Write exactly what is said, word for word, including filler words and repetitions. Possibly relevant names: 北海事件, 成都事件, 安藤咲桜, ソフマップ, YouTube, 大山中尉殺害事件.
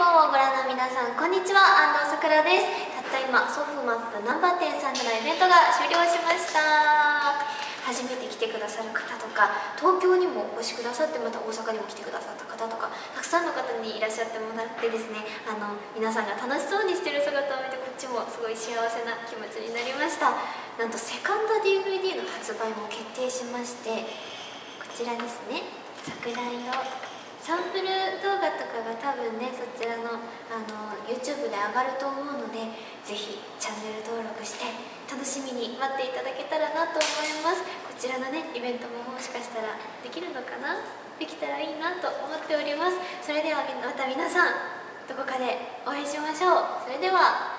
をご覧の皆さん、こんにちは。安藤さくらです。たった今ソフマップナンバー店さんでのイベントが終了しました。初めて来てくださる方とか、東京にもお越しくださって、また大阪にも来てくださった方とか、たくさんの方にいらっしゃってもらってですね、あの皆さんが楽しそうにしてる姿を見て、こっちもすごい幸せな気持ちになりました。なんとセカンド ディーブイディー の発売も決定しまして、こちらですね、桜色サンプル動画とかが多分ね、そちらの、あの YouTube で上がると思うので、ぜひチャンネル登録して楽しみに待っていただけたらなと思います。こちらのね、イベントももしかしたらできるのかな、できたらいいなと思っております。それではまた皆さん、どこかでお会いしましょう。それでは。